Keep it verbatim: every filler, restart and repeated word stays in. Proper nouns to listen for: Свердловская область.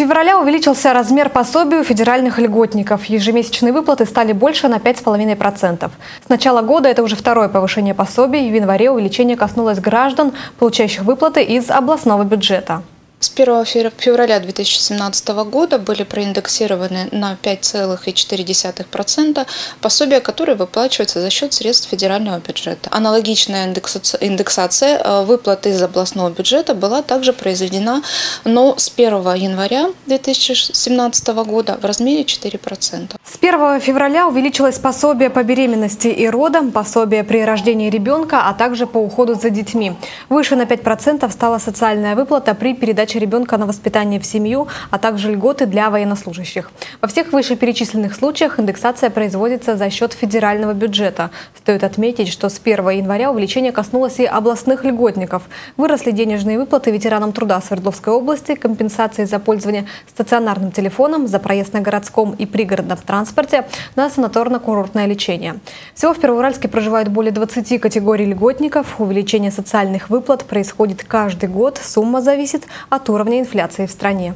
февраля увеличился размер пособий у федеральных льготников. Ежемесячные выплаты стали больше на пять и пять десятых процента. С начала года это уже второе повышение пособий. В январе увеличение коснулось граждан, получающих выплаты из областного бюджета. С первого февраля две тысячи семнадцатого года были проиндексированы на пять и четыре десятых процента пособия, которые выплачиваются за счет средств федерального бюджета. Аналогичная индексация выплат из областного бюджета была также произведена, но с первого января две тысячи семнадцатого года в размере четыре процента. С первого февраля увеличилось пособие по беременности и родам, пособие при рождении ребенка, а также по уходу за детьми. Выше на пять процентов стала социальная выплата при передаче ребенка на воспитание в семью, а также льготы для военнослужащих. Во всех вышеперечисленных случаях индексация производится за счет федерального бюджета. Стоит отметить, что с первого января увеличение коснулось и областных льготников. Выросли денежные выплаты ветеранам труда Свердловской области, компенсации за пользование стационарным телефоном, за проезд на городском и пригородном транспорте, на санаторно-курортное лечение. Всего в Первоуральске проживают более двадцати категорий льготников. Увеличение социальных выплат происходит каждый год. Сумма зависит от уровня инфляции в стране.